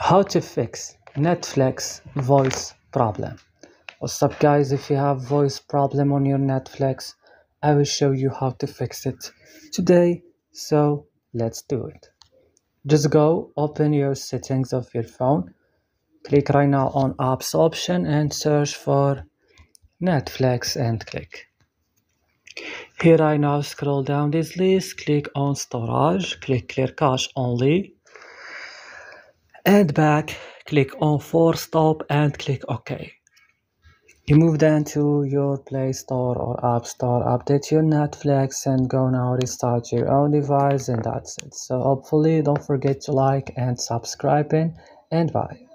How to fix Netflix voice problem. What's up, guys? If you have voice problem on your Netflix, I will show you how to fix it today. So let's do it. Just go open your settings of your phone, click right now on apps option and search for Netflix and click here. I now scroll down this list, click on storage, click clear cache only, and back click on force stop and click OK. You move then to your Play Store or App Store, update your Netflix and go now restart your own device, and that's it. So hopefully don't forget to like and subscribe, and bye.